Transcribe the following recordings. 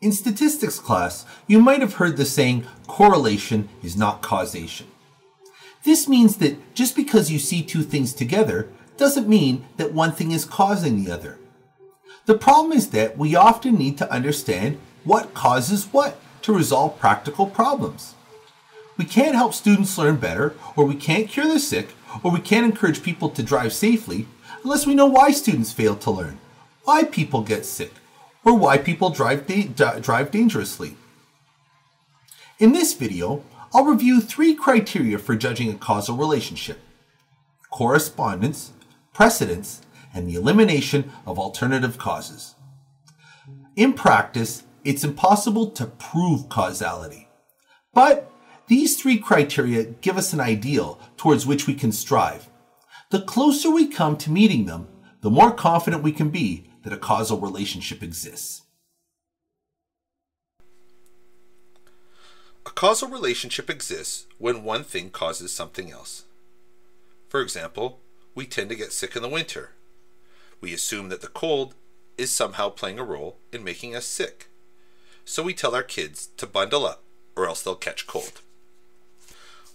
In statistics class, you might have heard the saying, correlation is not causation. This means that just because you see two things together doesn't mean that one thing is causing the other. The problem is that we often need to understand what causes what to resolve practical problems. We can't help students learn better, or we can't cure the sick, or we can't encourage people to drive safely unless we know why students fail to learn, why people get sick, or why people drive dangerously. In this video, I'll review three criteria for judging a causal relationship: correspondence, precedence, and the elimination of alternative causes. In practice, it's impossible to prove causality, but these three criteria give us an ideal towards which we can strive. The closer we come to meeting them, the more confident we can be that a causal relationship exists. A causal relationship exists when one thing causes something else. For example, we tend to get sick in the winter. We assume that the cold is somehow playing a role in making us sick. So we tell our kids to bundle up or else they'll catch cold.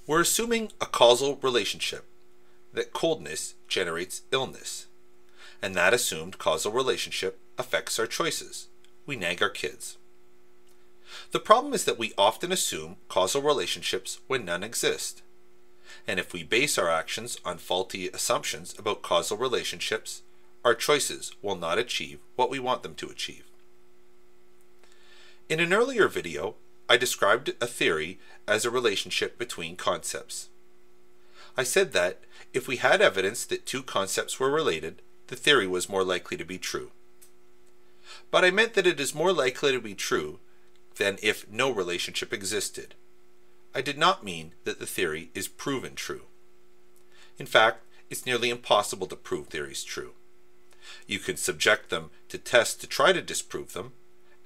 We're assuming a causal relationship, that coldness generates illness. And that assumed causal relationship affects our choices. We nag our kids. The problem is that we often assume causal relationships when none exist. And if we base our actions on faulty assumptions about causal relationships, our choices will not achieve what we want them to achieve. In an earlier video, I described a theory as a relationship between concepts. I said that if we had evidence that two concepts were related, the theory was more likely to be true. But I meant that it is more likely to be true than if no relationship existed. I did not mean that the theory is proven true. In fact, it's nearly impossible to prove theories true. You can subject them to tests to try to disprove them,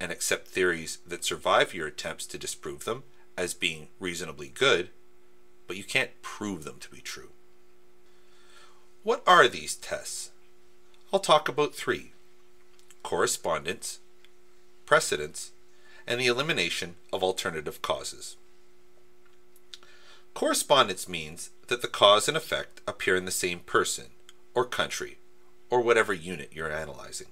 and accept theories that survive your attempts to disprove them as being reasonably good, but you can't prove them to be true. What are these tests? I'll talk about three: correspondence, precedence, and the elimination of alternative causes. Correspondence means that the cause and effect appear in the same person, or country, or whatever unit you're analyzing.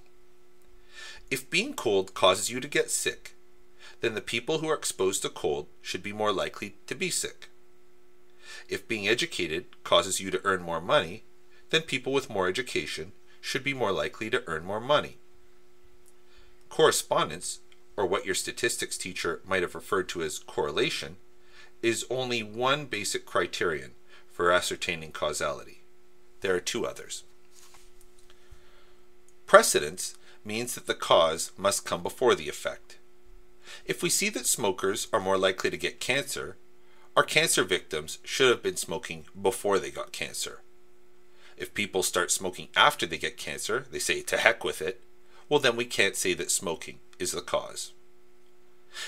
If being cold causes you to get sick, then the people who are exposed to cold should be more likely to be sick. If being educated causes you to earn more money, then people with more education should be more likely to earn more money. Correspondence, or what your statistics teacher might have referred to as correlation, is only one basic criterion for ascertaining causality. There are two others. Precedence means that the cause must come before the effect. If we see that smokers are more likely to get cancer, our cancer victims should have been smoking before they got cancer. If people start smoking after they get cancer, they say, to heck with it, well then we can't say that smoking is the cause.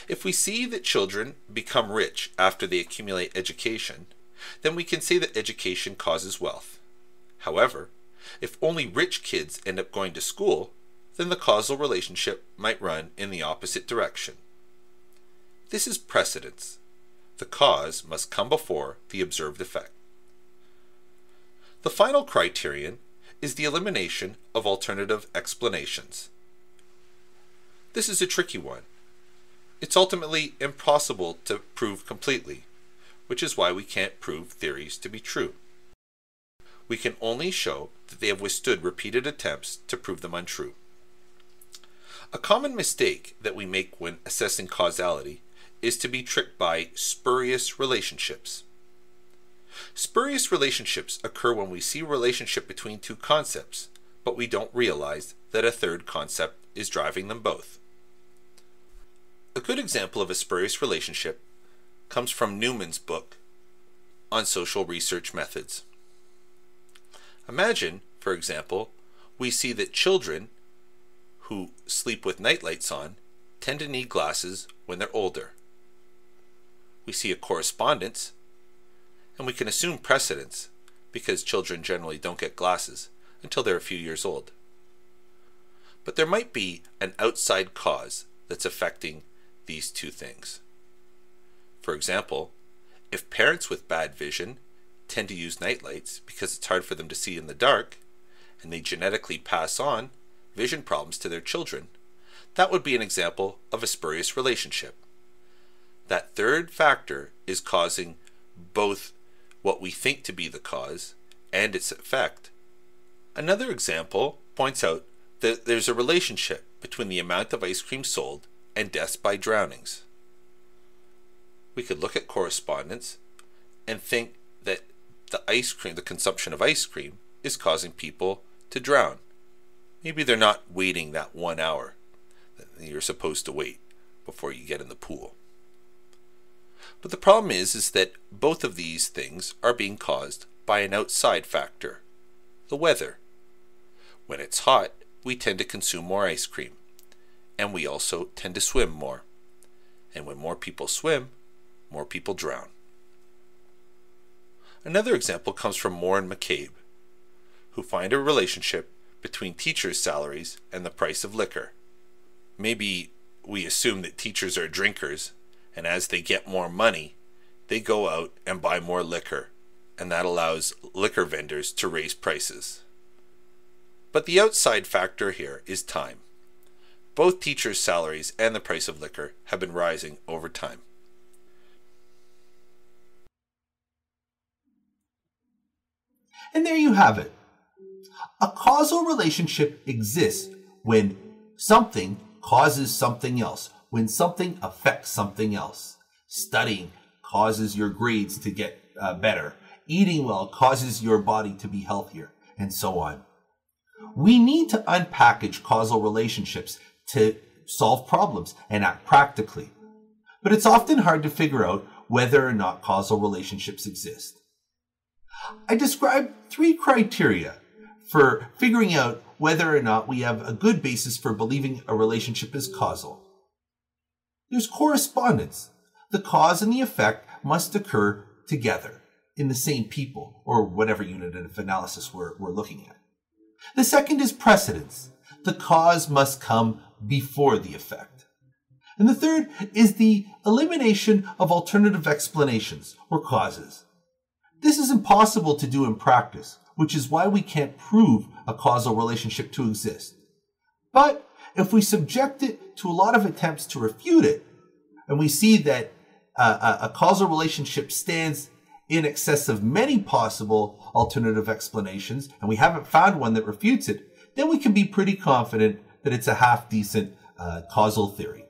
If we see that children become rich after they accumulate education, then we can say that education causes wealth. However, if only rich kids end up going to school, then the causal relationship might run in the opposite direction. This is precedence. The cause must come before the observed effect. The final criterion is the elimination of alternative explanations. This is a tricky one. It's ultimately impossible to prove completely, which is why we can't prove theories to be true. We can only show that they have withstood repeated attempts to prove them untrue. A common mistake that we make when assessing causality is to be tricked by spurious relationships. Spurious relationships occur when we see a relationship between two concepts, but we don't realize that a third concept is driving them both. A good example of a spurious relationship comes from Newman's book on social research methods. Imagine, for example, we see that children who sleep with nightlights on tend to need glasses when they're older. We see a correspondence, and we can assume precedence because children generally don't get glasses until they're a few years old. But there might be an outside cause that's affecting these two things. For example, if parents with bad vision tend to use nightlights because it's hard for them to see in the dark, and they genetically pass on vision problems to their children, that would be an example of a spurious relationship. That third factor is causing both what we think to be the cause and its effect. Another example points out that there's a relationship between the amount of ice cream sold and deaths by drownings. We could look at correspondence and think that the consumption of ice cream is causing people to drown. Maybe they're not waiting that 1 hour that you're supposed to wait before you get in the pool. But the problem is that both of these things are being caused by an outside factor, the weather. When it's hot, we tend to consume more ice cream, and we also tend to swim more. And when more people swim, more people drown. Another example comes from Moore and McCabe, who find a relationship between teachers' salaries and the price of liquor. Maybe we assume that teachers are drinkers, and as they get more money, they go out and buy more liquor, and that allows liquor vendors to raise prices. But the outside factor here is time. Both teachers' salaries and the price of liquor have been rising over time. And there you have it. A causal relationship exists when something causes something else, when something affects something else. Studying causes your grades to get better. Eating well causes your body to be healthier, and so on. We need to unpackage causal relationships to solve problems and act practically. But it's often hard to figure out whether or not causal relationships exist. I described three criteria for figuring out whether or not we have a good basis for believing a relationship is causal. There's correspondence. The cause and the effect must occur together in the same people, or whatever unit of analysis we're looking at. The second is precedence. The cause must come before the effect. And the third is the elimination of alternative explanations or causes. This is impossible to do in practice, which is why we can't prove a causal relationship to exist. But if we subject it to a lot of attempts to refute it, and we see that a causal relationship stands in excess of many possible alternative explanations, and we haven't found one that refutes it, then we can be pretty confident that it's a half-decent causal theory.